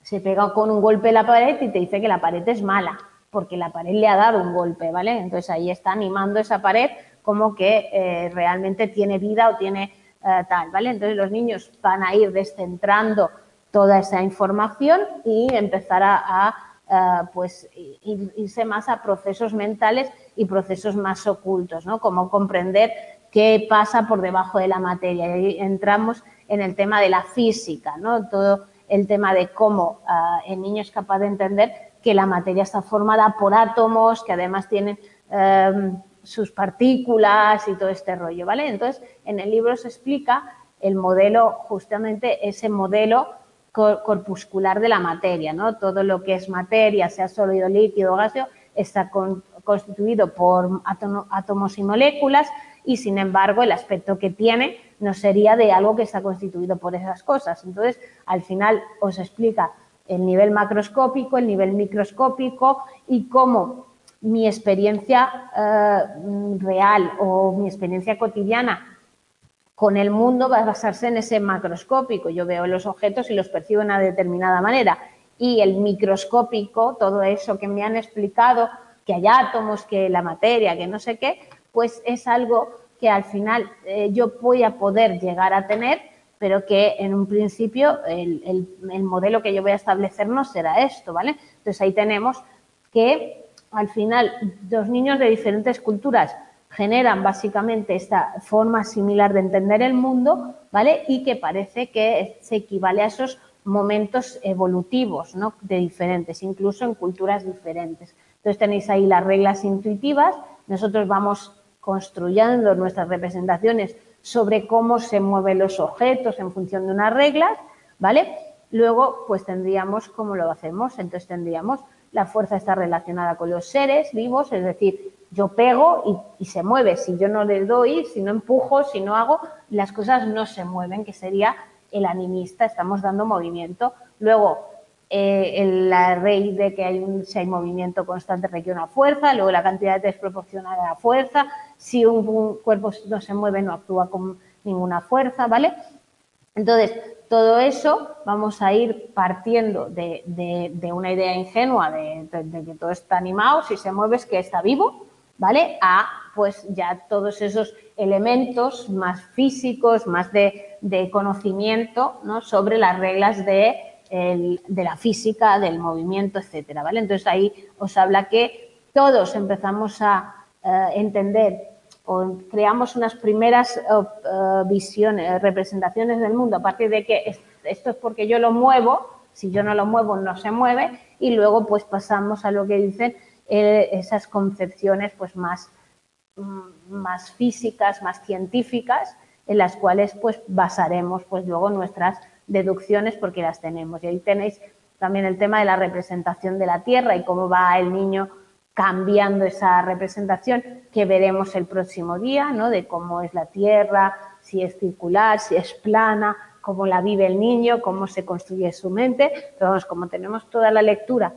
se pega con un golpe en la pared y te dice que la pared es mala, porque la pared le ha dado un golpe, ¿vale? Entonces, ahí está animando esa pared como que eh, realmente tiene vida o tiene eh, tal, ¿vale? Entonces, los niños van a ir descentrando toda esa información y empezar a... a Uh, pues irse más a procesos mentales y procesos más ocultos, ¿no? Como comprender qué pasa por debajo de la materia. Y ahí entramos en el tema de la física, ¿no? Todo el tema de cómo uh, el niño es capaz de entender que la materia está formada por átomos, que además tienen um, sus partículas y todo este rollo, ¿vale? Entonces, en el libro se explica el modelo, justamente ese modelo corpuscular de la materia, ¿no? Todo lo que es materia, sea sólido, líquido o gaseo, está con, constituido por átomo, átomos y moléculas y, sin embargo, el aspecto que tiene no sería de algo que está constituido por esas cosas. Entonces, al final os explica el nivel macroscópico, el nivel microscópico y cómo mi experiencia eh, real o mi experiencia cotidiana con el mundo va a basarse en ese macroscópico. Yo veo los objetos y los percibo de una determinada manera. Y el microscópico, todo eso que me han explicado, que hay átomos, que la materia, que no sé qué, pues es algo que al final eh, yo voy a poder llegar a tener, pero que en un principio el, el, el modelo que yo voy a establecer no será esto, ¿vale? Entonces, ahí tenemos que al final dos niños de diferentes culturas generan básicamente esta forma similar de entender el mundo, ¿vale? Y que parece que se equivale a esos momentos evolutivos, ¿no? De diferentes, incluso en culturas diferentes. Entonces, tenéis ahí las reglas intuitivas. Nosotros vamos construyendo nuestras representaciones sobre cómo se mueven los objetos en función de unas reglas, ¿vale? Luego, pues tendríamos cómo lo hacemos. Entonces, tendríamos la fuerza está relacionada con los seres vivos, es decir, yo pego y, y se mueve. Si yo no le doy, si no empujo, si no hago, las cosas no se mueven, que sería el animista, estamos dando movimiento. Luego, eh, la ley de que hay un, si hay movimiento constante requiere una fuerza, luego la cantidad desproporcionada de la fuerza, si un, un cuerpo no se mueve no actúa con ninguna fuerza, ¿vale? Entonces, todo eso vamos a ir partiendo de, de, de una idea ingenua de, de, de que todo está animado, si se mueve es que está vivo, ¿vale? A, pues, ya todos esos elementos más físicos, más de, de conocimiento, ¿no? Sobre las reglas de, el, de la física, del movimiento, etcétera, ¿vale? Entonces, ahí os habla que todos empezamos a eh, entender o creamos unas primeras eh, visiones, representaciones del mundo a partir de que esto es porque yo lo muevo, si yo no lo muevo no se mueve, y luego, pues, pasamos a lo que dicen esas concepciones, pues, más, más físicas, más científicas, en las cuales, pues, basaremos, pues, luego nuestras deducciones porque las tenemos. Y ahí tenéis también el tema de la representación de la Tierra y cómo va el niño cambiando esa representación, que veremos el próximo día, ¿no? De cómo es la Tierra, si es circular, si es plana, cómo la vive el niño, cómo se construye su mente. Pero vamos, como tenemos toda la lectura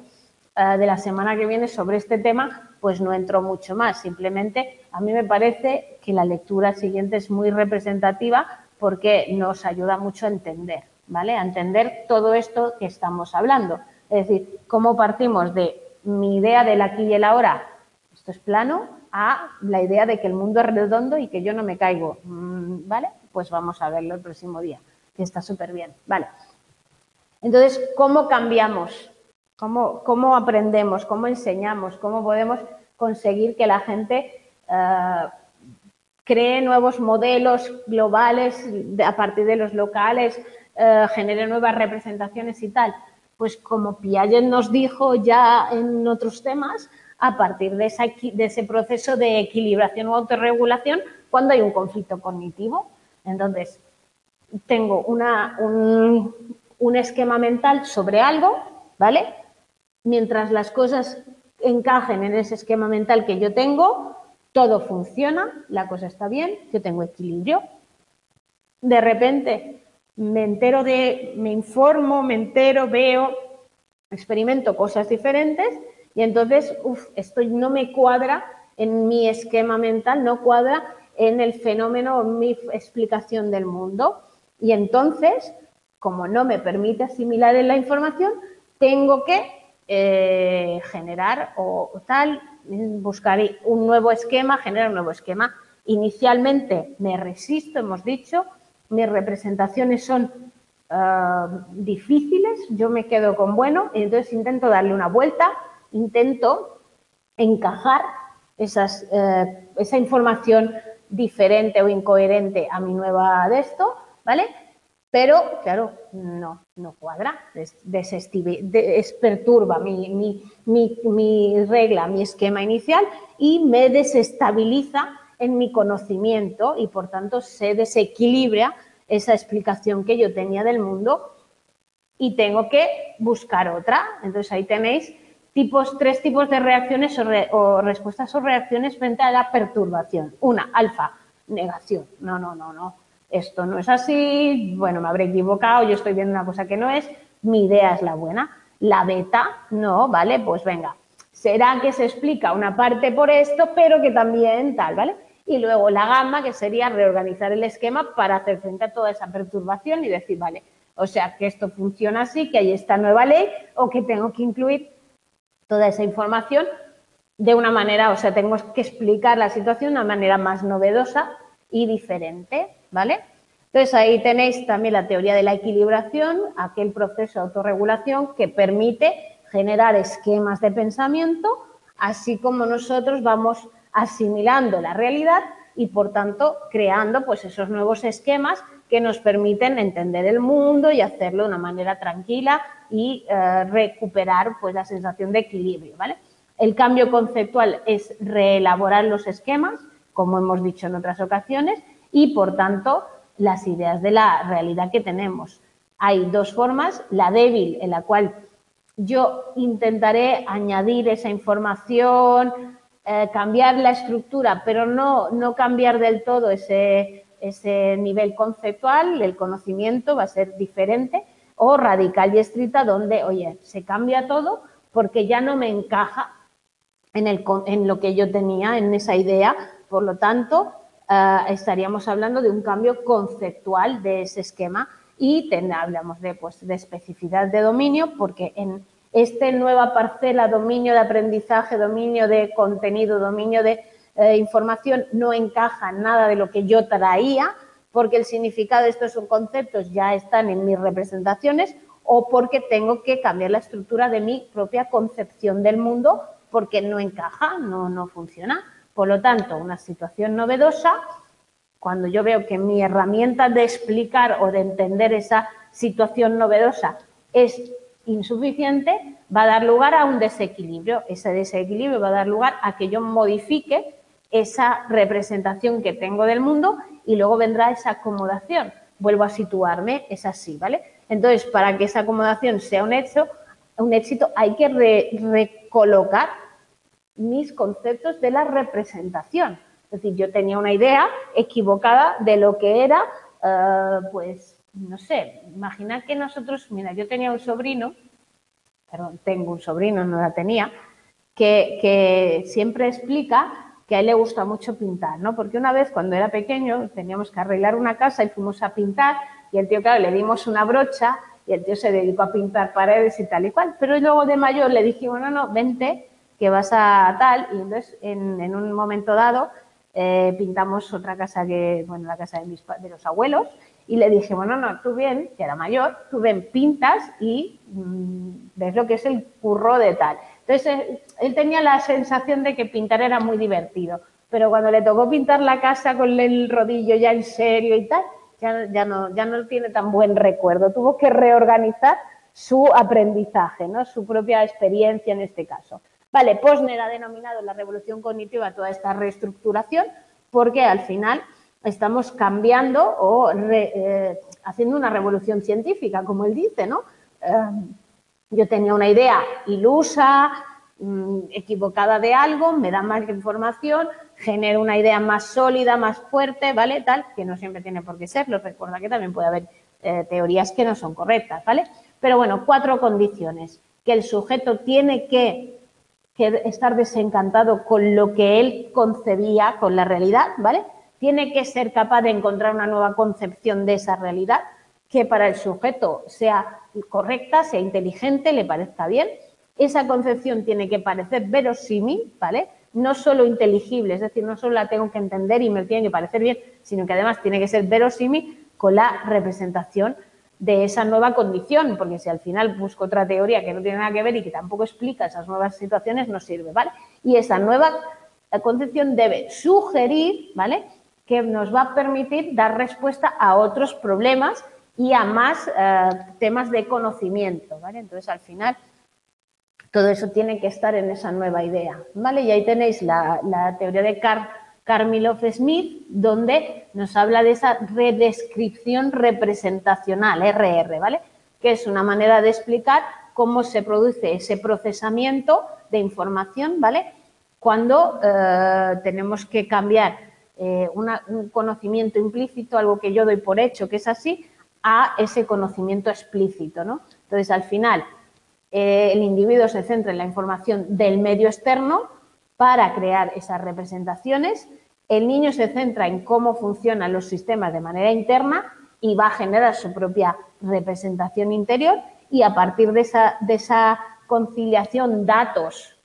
de la semana que viene sobre este tema, pues no entro mucho más. Simplemente, a mí me parece que la lectura siguiente es muy representativa porque nos ayuda mucho a entender, ¿vale? A entender todo esto que estamos hablando. Es decir, cómo partimos de mi idea del aquí y el ahora, esto es plano, a la idea de que el mundo es redondo y que yo no me caigo, ¿vale? Pues vamos a verlo el próximo día, que está súper bien, ¿vale? Entonces, ¿cómo cambiamos? Cómo, cómo aprendemos, cómo enseñamos, cómo podemos conseguir que la gente eh, cree nuevos modelos globales a partir de los locales, eh, genere nuevas representaciones y tal. Pues, como Piaget nos dijo ya en otros temas, a partir de, esa, de ese proceso de equilibración o autorregulación cuando hay un conflicto cognitivo. Entonces, tengo una, un, un esquema mental sobre algo, ¿vale? Mientras las cosas encajen en ese esquema mental que yo tengo, todo funciona, la cosa está bien, yo tengo equilibrio. De repente me entero de, me informo, me entero, veo, experimento cosas diferentes y entonces, uff, esto no me cuadra en mi esquema mental, no cuadra en el fenómeno o mi explicación del mundo. Y entonces, como no me permite asimilar en la información, tengo que eh, generar o, o tal, buscar un nuevo esquema, generar un nuevo esquema. Inicialmente me resisto, hemos dicho, mis representaciones son uh, difíciles, yo me quedo con bueno y entonces intento darle una vuelta, intento encajar esas, eh, esa información diferente o incoherente a mi nueva de esto, ¿vale? Pero, claro, no, no cuadra, des, des, perturba mi, mi, mi, mi regla, mi esquema inicial y me desestabiliza en mi conocimiento y, por tanto, se desequilibra esa explicación que yo tenía del mundo y tengo que buscar otra. Entonces, ahí tenéis tipos, tres tipos de reacciones o, re, o respuestas o reacciones frente a la perturbación. Una, alfa, negación. No, no, no, no. Esto no es así. Bueno, me habré equivocado. Yo estoy viendo una cosa que no es. Mi idea es la buena. La beta, no, vale, pues venga. Será que se explica una parte por esto, pero que también tal, ¿vale? Y luego la gamma, que sería reorganizar el esquema para hacer frente a toda esa perturbación y decir, vale, o sea, que esto funciona así, que hay esta nueva ley o que tengo que incluir toda esa información de una manera, o sea, tengo que explicar la situación de una manera más novedosa y diferente, ¿vale? Entonces, ahí tenéis también la teoría de la equilibración, aquel proceso de autorregulación que permite generar esquemas de pensamiento, así como nosotros vamos asimilando la realidad y, por tanto, creando pues esos nuevos esquemas que nos permiten entender el mundo y hacerlo de una manera tranquila y eh, recuperar pues la sensación de equilibrio, ¿vale? El cambio conceptual es reelaborar los esquemas, como hemos dicho en otras ocasiones, y, por tanto, las ideas de la realidad que tenemos. Hay dos formas, la débil, en la cual yo intentaré añadir esa información, eh, cambiar la estructura, pero no, no cambiar del todo ese, ese nivel conceptual, el conocimiento va a ser diferente, o radical y estricta, donde, oye, se cambia todo porque ya no me encaja en, el, en lo que yo tenía, en esa idea, por lo tanto, eh, estaríamos hablando de un cambio conceptual de ese esquema. Y ten, hablamos de, pues, de especificidad de dominio, porque en esta nueva parcela, dominio de aprendizaje, dominio de contenido, dominio de eh, información, no encaja nada de lo que yo traía, porque el significado de estos conceptos ya están en mis representaciones o porque tengo que cambiar la estructura de mi propia concepción del mundo porque no encaja, no, no funciona. Por lo tanto, una situación novedosa. Cuando yo veo que mi herramienta de explicar o de entender esa situación novedosa es insuficiente, va a dar lugar a un desequilibrio. Ese desequilibrio va a dar lugar a que yo modifique esa representación que tengo del mundo y luego vendrá esa acomodación. Vuelvo a situarme, es así, ¿vale? Entonces, para que esa acomodación sea un hecho, un éxito, hay que re- recolocar mis conceptos de la representación. Es decir, yo tenía una idea equivocada de lo que era, eh, pues, no sé, imaginad que nosotros, mira, yo tenía un sobrino, perdón, tengo un sobrino, no la tenía, que, que siempre explica que a él le gusta mucho pintar, ¿no? Porque una vez, cuando era pequeño, teníamos que arreglar una casa y fuimos a pintar y el tío, claro, le dimos una brocha y el tío se dedicó a pintar paredes y tal y cual, pero luego de mayor le dijimos, no, no, vente, que vas a tal, y entonces, en, en un momento dado, Eh, pintamos otra casa que, bueno, la casa de, mis, de los abuelos y le dije, bueno, no, tú ven, que era mayor, tú ven, pintas y mmm, ves lo que es el curro de tal. Entonces, él, él tenía la sensación de que pintar era muy divertido, pero cuando le tocó pintar la casa con el rodillo ya en serio y tal, ya, ya, no, ya no tiene tan buen recuerdo. Tuvo que reorganizar su aprendizaje, ¿no? Su propia experiencia en este caso. Vale, Posner ha denominado la revolución cognitiva toda esta reestructuración porque al final estamos cambiando o re, eh, haciendo una revolución científica, como él dice, ¿no? Eh, yo tenía una idea ilusa, equivocada de algo, me da más información, genero una idea más sólida, más fuerte, ¿vale? Tal, que no siempre tiene por qué serlo. Recuerda que también puede haber eh, teorías que no son correctas, ¿vale? Pero bueno, cuatro condiciones. Que el sujeto tiene que, que estar desencantado con lo que él concebía, con la realidad, ¿vale? Tiene que ser capaz de encontrar una nueva concepción de esa realidad que para el sujeto sea correcta, sea inteligente, le parezca bien. Esa concepción tiene que parecer verosímil, ¿vale? No solo inteligible, es decir, no solo la tengo que entender y me tiene que parecer bien, sino que además tiene que ser verosímil con la representación de esa nueva condición, porque si al final busco otra teoría que no tiene nada que ver y que tampoco explica esas nuevas situaciones, no sirve, ¿vale? Y esa nueva concepción debe sugerir, ¿vale?, que nos va a permitir dar respuesta a otros problemas y a más eh, temas de conocimiento, ¿vale? Entonces, al final, todo eso tiene que estar en esa nueva idea, ¿vale? Y ahí tenéis la, la teoría de Carl, Karmilov-Smith, donde nos habla de esa redescripción representacional, erre erre, ¿vale? Que es una manera de explicar cómo se produce ese procesamiento de información, ¿vale? Cuando eh, tenemos que cambiar eh, una, un conocimiento implícito, algo que yo doy por hecho que es así, a ese conocimiento explícito, ¿no? Entonces, al final, el individuo se centra en la información del medio externo para crear esas representaciones, el niño se centra en cómo funcionan los sistemas de manera interna y va a generar su propia representación interior y a partir de esa, de esa conciliación datos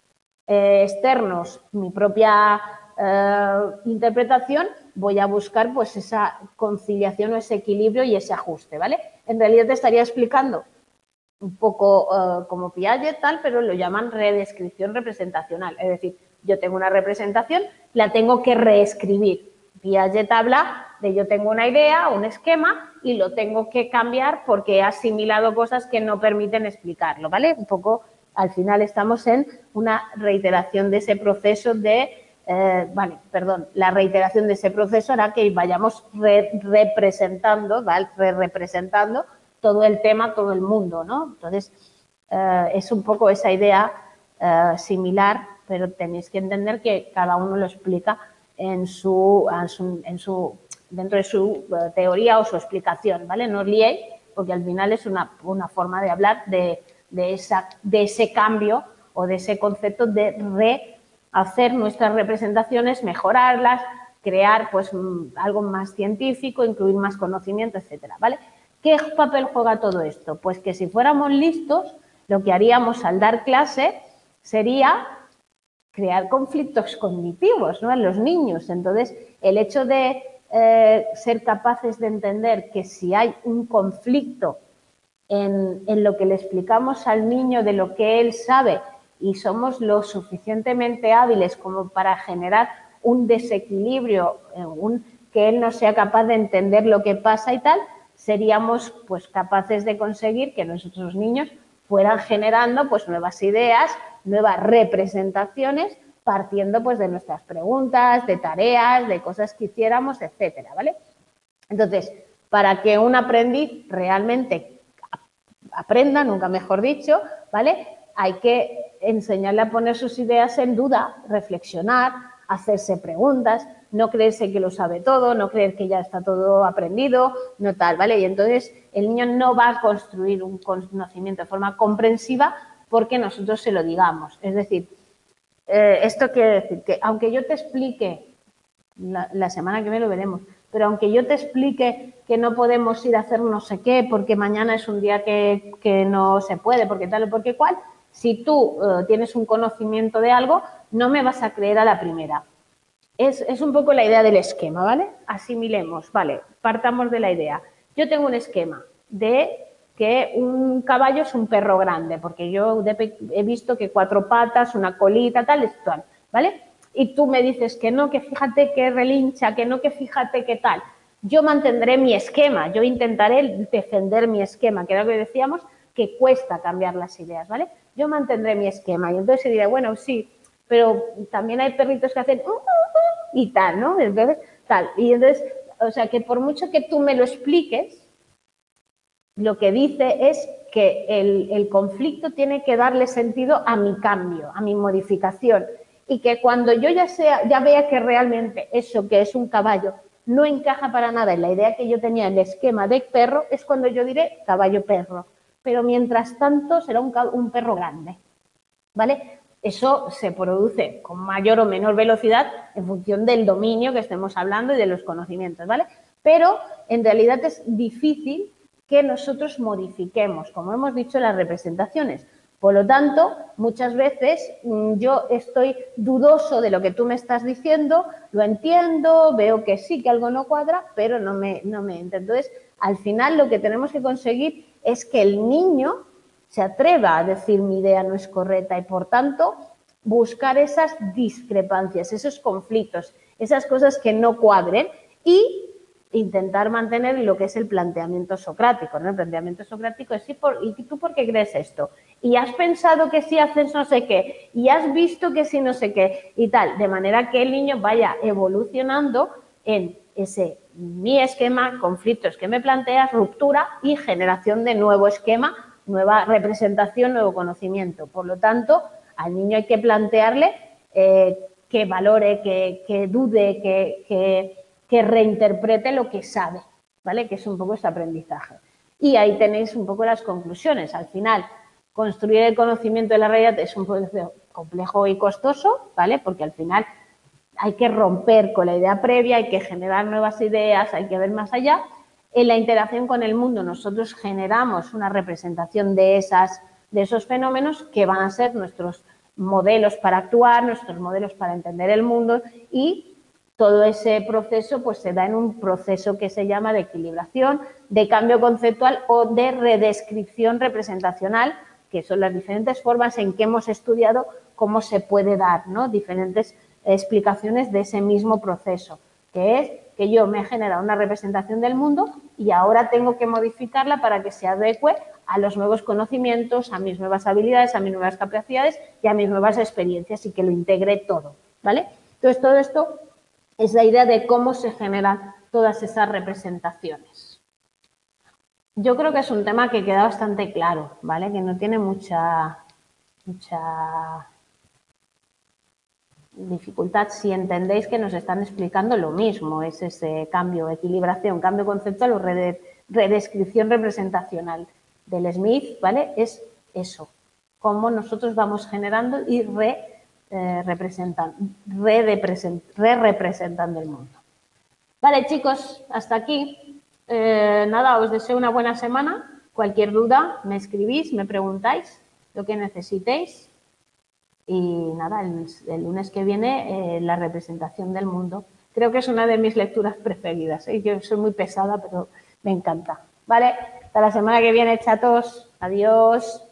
eh, externos, mi propia eh, interpretación, voy a buscar pues esa conciliación o ese equilibrio y ese ajuste, ¿vale? En realidad te estaría explicando un poco uh, como Piaget tal, pero lo llaman redescripción representacional. Es decir, yo tengo una representación, la tengo que reescribir. Piaget habla de yo tengo una idea, un esquema y lo tengo que cambiar porque he asimilado cosas que no permiten explicarlo, ¿vale? Un poco al final estamos en una reiteración de ese proceso de, eh, vale, perdón, la reiteración de ese proceso hará que vayamos re representando, ¿vale? Re representando todo el tema, todo el mundo, ¿no? Entonces, eh, es un poco esa idea eh, similar, pero tenéis que entender que cada uno lo explica en su, en su, dentro de su teoría o su explicación, ¿vale? No os liéis, porque al final es una, una forma de hablar de, de, esa, de ese cambio o de ese concepto de rehacer nuestras representaciones, mejorarlas, crear pues algo más científico, incluir más conocimiento, etcétera, ¿vale? ¿Qué papel juega todo esto? Pues que si fuéramos listos, lo que haríamos al dar clase sería crear conflictos cognitivos, ¿no?, en los niños. Entonces, el hecho de eh, ser capaces de entender que si hay un conflicto en, en lo que le explicamos al niño de lo que él sabe y somos lo suficientemente hábiles como para generar un desequilibrio, un, que él no sea capaz de entender lo que pasa y tal, seríamos pues capaces de conseguir que nuestros niños fueran generando pues nuevas ideas, nuevas representaciones, partiendo pues de nuestras preguntas, de tareas, de cosas que hiciéramos, etcétera, ¿vale? Entonces, para que un aprendiz realmente aprenda, nunca mejor dicho, ¿vale?, hay que enseñarle a poner sus ideas en duda, reflexionar, hacerse preguntas, no creerse que lo sabe todo, no creer que ya está todo aprendido, no tal, ¿vale? Y entonces el niño no va a construir un conocimiento de forma comprensiva porque nosotros se lo digamos. Es decir, eh, esto quiere decir que aunque yo te explique, la, la semana que viene lo veremos, pero aunque yo te explique que no podemos ir a hacer no sé qué porque mañana es un día que, que no se puede, porque tal o porque cual, si tú eh, tienes un conocimiento de algo, no me vas a creer a la primera. Es, es un poco la idea del esquema, ¿vale? Asimilemos, ¿vale? Partamos de la idea. Yo tengo un esquema de que un caballo es un perro grande, porque yo he visto que cuatro patas, una colita, tal, es tal, ¿vale? Y tú me dices que no, que fíjate que relincha, que no, que fíjate que tal. Yo mantendré mi esquema, yo intentaré defender mi esquema, que era lo que decíamos, que cuesta cambiar las ideas, ¿vale? Yo mantendré mi esquema y entonces diré, bueno, sí, pero también hay perritos que hacen... Uh, uh, uh, y tal, ¿no? El bebé, tal. Y entonces, o sea, que por mucho que tú me lo expliques, lo que dice es que el, el conflicto tiene que darle sentido a mi cambio, a mi modificación. Y que cuando yo ya, sea, ya vea que realmente eso que es un caballo no encaja para nada en la idea que yo tenía, el esquema de perro, es cuando yo diré caballo-perro. Pero mientras tanto será un, un perro grande, ¿vale? Eso se produce con mayor o menor velocidad en función del dominio que estemos hablando y de los conocimientos, ¿vale? Pero en realidad es difícil que nosotros modifiquemos, como hemos dicho, las representaciones. Por lo tanto, muchas veces yo estoy dudoso de lo que tú me estás diciendo, lo entiendo, veo que sí, que algo no cuadra, pero no me, no me entra. Entonces, al final lo que tenemos que conseguir es que el niño se atreva a decir mi idea no es correcta y, por tanto, buscar esas discrepancias, esos conflictos, esas cosas que no cuadren y intentar mantener lo que es el planteamiento socrático, ¿no? El planteamiento socrático es, ¿y, por, ¿y tú por qué crees esto? Y has pensado que si haces no sé qué, y has visto que si no sé qué, y tal, de manera que el niño vaya evolucionando en ese mi esquema, conflictos que me planteas, ruptura y generación de nuevo esquema, nueva representación, nuevo conocimiento. Por lo tanto, al niño hay que plantearle eh, que valore, que, que dude, que... que que reinterprete lo que sabe, ¿vale? Que es un poco este aprendizaje. Y ahí tenéis un poco las conclusiones. Al final, construir el conocimiento de la realidad es un proceso complejo y costoso, ¿vale? Porque al final hay que romper con la idea previa, hay que generar nuevas ideas, hay que ver más allá. En la interacción con el mundo nosotros generamos una representación de, esas, de esos fenómenos que van a ser nuestros modelos para actuar, nuestros modelos para entender el mundo y todo ese proceso pues se da en un proceso que se llama de equilibración, de cambio conceptual o de redescripción representacional, que son las diferentes formas en que hemos estudiado cómo se puede dar, ¿no? Diferentes explicaciones de ese mismo proceso, que es que yo me he generado una representación del mundo y ahora tengo que modificarla para que se adecue a los nuevos conocimientos, a mis nuevas habilidades, a mis nuevas capacidades y a mis nuevas experiencias y que lo integre todo, ¿vale? Entonces, todo esto es la idea de cómo se generan todas esas representaciones. Yo creo que es un tema que queda bastante claro, ¿vale? Que no tiene mucha, mucha dificultad si entendéis que nos están explicando lo mismo. Es ese cambio, equilibración, cambio conceptual o redescripción representacional del Smith, ¿vale? Es eso, cómo nosotros vamos generando y re Eh, representan, re-representando el mundo. Vale, chicos, hasta aquí. Eh, nada, os deseo una buena semana. Cualquier duda, me escribís, me preguntáis lo que necesitéis. Y nada, el, el lunes que viene, eh, la representación del mundo. Creo que es una de mis lecturas preferidas. ¿eh? Yo soy muy pesada, pero me encanta. Vale, hasta la semana que viene, chatos. Adiós.